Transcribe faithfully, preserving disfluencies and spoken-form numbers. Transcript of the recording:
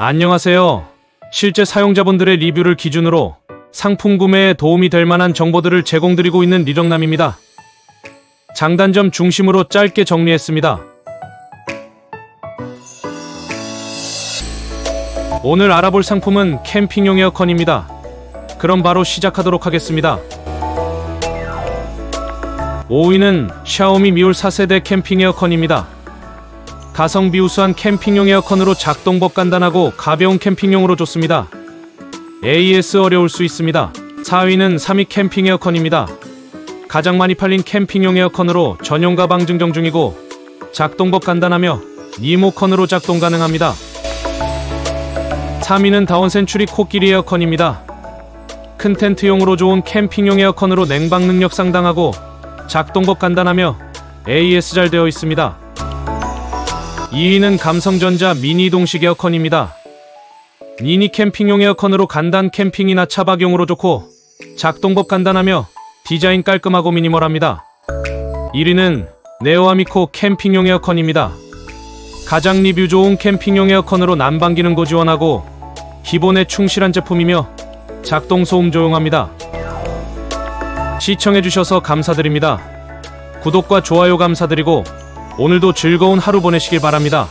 안녕하세요. 실제 사용자분들의 리뷰를 기준으로 상품 구매에 도움이 될 만한 정보들을 제공드리고 있는 리덕남입니다. 장단점 중심으로 짧게 정리했습니다. 오늘 알아볼 상품은 캠핑용 에어컨입니다. 그럼 바로 시작하도록 하겠습니다. 오 위는 샤오미 미홀 사 세대 캠핑 에어컨입니다. 가성비 우수한 캠핑용 에어컨으로 작동법 간단하고 가벼운 캠핑용으로 좋습니다. 에이에스 어려울 수 있습니다. 사 위는 삼익 캠핑 에어컨입니다. 가장 많이 팔린 캠핑용 에어컨으로 전용 가방 증정 중이고 작동법 간단하며 리모컨으로 작동 가능합니다. 삼 위는 다원센츄리 코끼리 에어컨입니다. 큰 텐트용으로 좋은 캠핑용 에어컨으로 냉방 능력 상당하고 작동법 간단하며 에이에스 잘 되어 있습니다. 이 위는 감성전자 미니 이동식 에어컨입니다. 미니 캠핑용 에어컨으로 간단 캠핑이나 차박용으로 좋고 작동법 간단하며 디자인 깔끔하고 미니멀합니다. 일 위는 네오아미코 캠핑용 에어컨입니다. 가장 리뷰 좋은 캠핑용 에어컨으로 난방 기능도 지원하고 기본에 충실한 제품이며 작동 소음 조용합니다. 시청해주셔서 감사드립니다. 구독과 좋아요 감사드리고 오늘도 즐거운 하루 보내시길 바랍니다.